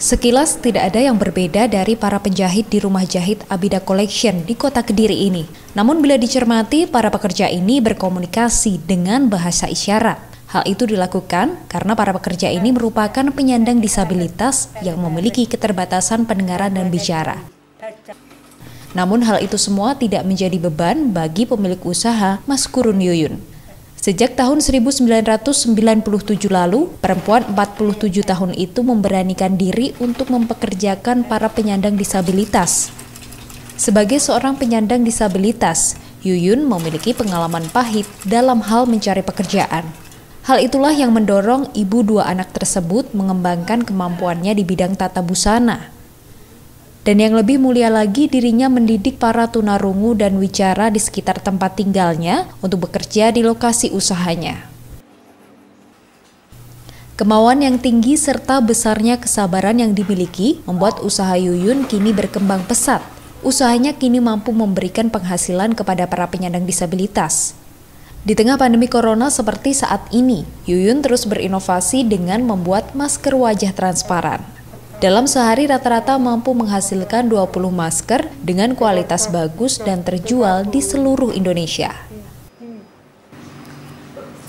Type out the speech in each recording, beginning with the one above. Sekilas tidak ada yang berbeda dari para penjahit di rumah jahit Abida Collection di kota Kediri ini. Namun bila dicermati, para pekerja ini berkomunikasi dengan bahasa isyarat. Hal itu dilakukan karena para pekerja ini merupakan penyandang disabilitas yang memiliki keterbatasan pendengaran dan bicara. Namun hal itu semua tidak menjadi beban bagi pemilik usaha Maskurun Yuyun. Sejak tahun 1997 lalu, perempuan 47 tahun itu memberanikan diri untuk mempekerjakan para penyandang disabilitas. Sebagai seorang penyandang disabilitas, Yuyun memiliki pengalaman pahit dalam hal mencari pekerjaan. Hal itulah yang mendorong ibu dua anak tersebut mengembangkan kemampuannya di bidang tata busana. Dan yang lebih mulia lagi, dirinya mendidik para tunarungu dan wicara di sekitar tempat tinggalnya untuk bekerja di lokasi usahanya. Kemauan yang tinggi serta besarnya kesabaran yang dimiliki membuat usaha Yuyun kini berkembang pesat. Usahanya kini mampu memberikan penghasilan kepada para penyandang disabilitas. Di tengah pandemi corona seperti saat ini, Yuyun terus berinovasi dengan membuat masker wajah transparan. Dalam sehari rata-rata mampu menghasilkan 20 masker dengan kualitas bagus dan terjual di seluruh Indonesia.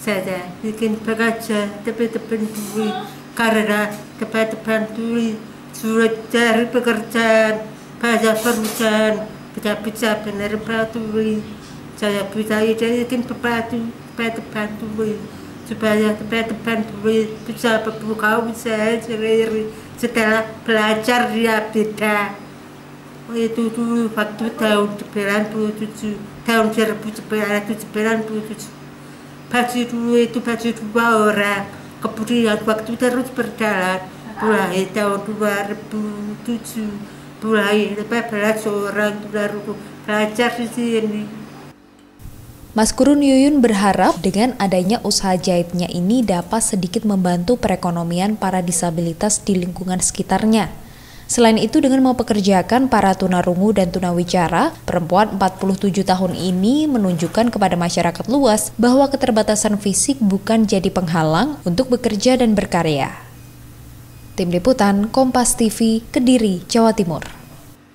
Saya bikin pekerja tepat-tepat duit karena tepat-tepat duit surat cari pekerjaan, banyak perusahaan, bisa-bisa benar-benar duit. Saya bisa bikin tepat-tepat duit supaya tepat-tepat duit bisa berbuka usaha sendiri. Setelah belajar di Abida, itu dulu waktu tahun 1997, tahun 1997. Baju dulu itu baju dua orang, kemudian waktu terus berjalan, mulai tahun 2007, mulai 14 orang tunarungu belajar di sini. Maskurun Yuyun berharap dengan adanya usaha jahitnya ini dapat sedikit membantu perekonomian para disabilitas di lingkungan sekitarnya. Selain itu, dengan mempekerjakan para tunarungu dan tunawicara, perempuan 47 tahun ini menunjukkan kepada masyarakat luas bahwa keterbatasan fisik bukan jadi penghalang untuk bekerja dan berkarya. Tim Liputan Kompas TV, Kediri, Jawa Timur.